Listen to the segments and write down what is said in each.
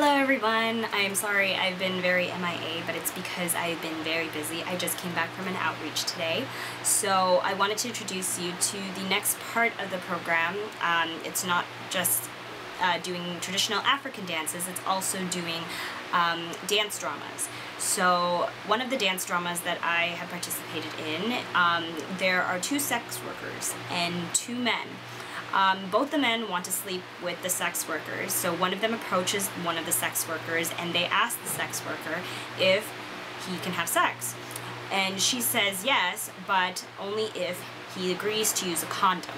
Hello everyone. I'm sorry I've been very MIA, but it's because I've been very busy. I just came back from an outreach today. So I wanted to introduce you to the next part of the program. It's not just doing traditional African dances, it's also doing dance dramas. So one of the dance dramas that I have participated in, there are two sex workers and two men. Both the men want to sleep with the sex workers, so one of them approaches one of the sex workers and they ask the sex worker if he can have sex. And she says yes, but only if he agrees to use a condom.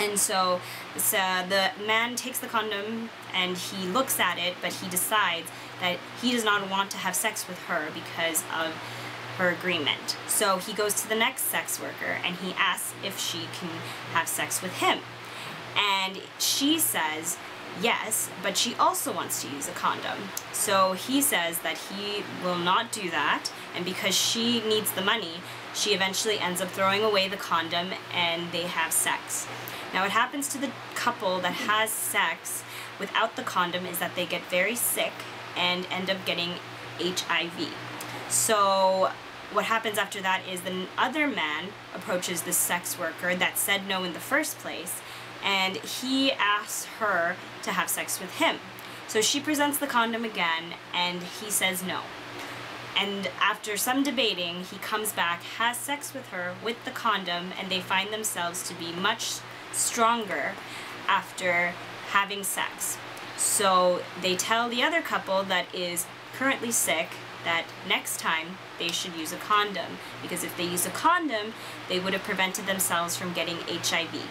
And so, the man takes the condom and he looks at it, but he decides that he does not want to have sex with her because of her agreement. So he goes to the next sex worker and he asks if she can have sex with him. And she says yes, but she also wants to use a condom. So he says that he will not do that, and because she needs the money, she eventually ends up throwing away the condom and they have sex. Now what happens to the couple that has sex without the condom is that they get very sick and end up getting HIV. So what happens after that is the other man approaches the sex worker that said no in the first place, and he asks her to have sex with him. So she presents the condom again, and he says no. And after some debating, he comes back, has sex with her with the condom, and they find themselves to be much stronger after having sex. So they tell the other couple that is currently sick that next time they should use a condom, because if they use a condom, they would have prevented themselves from getting HIV.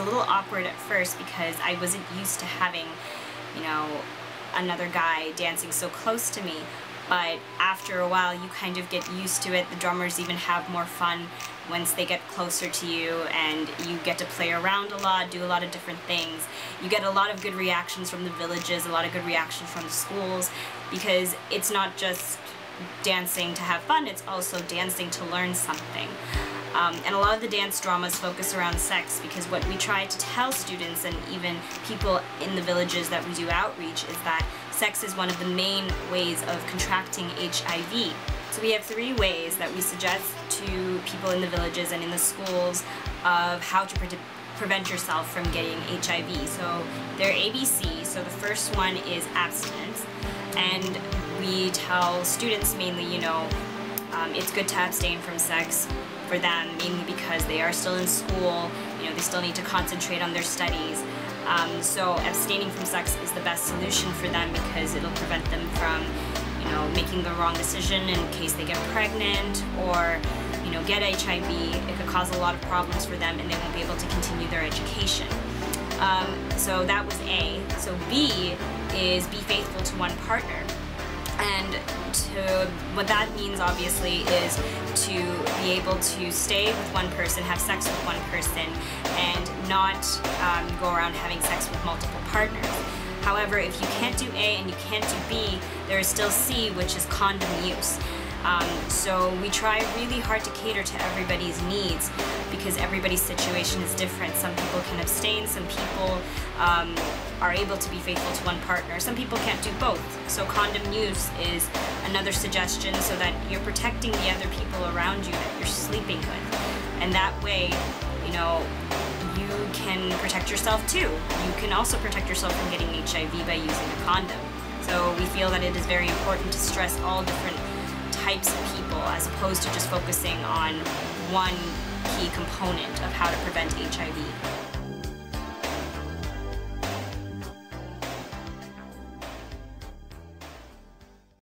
a little awkward at first because I wasn't used to having, you know, another guy dancing so close to me. But after a while, you kind of get used to it. The drummers even have more fun once they get closer to you, and you get to play around a lot, do a lot of different things. You get a lot of good reactions from the villages, a lot of good reactions from the schools, because it's not just dancing to have fun, it's also dancing to learn something. And a lot of the dance dramas focus around sex, because what we try to tell students and even people in the villages that we do outreach is that sex is one of the main ways of contracting HIV. So we have three ways that we suggest to people in the villages and in the schools of how to prevent yourself from getting HIV. So they're ABC, so the first one is abstinence. And we tell students mainly, you know, it's good to abstain from sex for them, mainly because they are still in school, you know, they still need to concentrate on their studies. So abstaining from sex is the best solution for them because it'll prevent them from, you know, making the wrong decision in case they get pregnant or, you know, get HIV. It could cause a lot of problems for them and they won't be able to continue their education. So that was A. So B is be faithful to one partner. And what that means, obviously, is to be able to stay with one person, have sex with one person, and not go around having sex with multiple partners. However, if you can't do A and you can't do B, there is still C, which is condom use. So we try really hard to cater to everybody's needs because everybody's situation is different. Some people can abstain, some people are able to be faithful to one partner, some people can't do both. So condom use is another suggestion so that you're protecting the other people around you that you're sleeping with. And that way, you know, you can protect yourself too. You can also protect yourself from getting HIV by using a condom. So we feel that it is very important to stress all different types of people as opposed to just focusing on one key component of how to prevent HIV.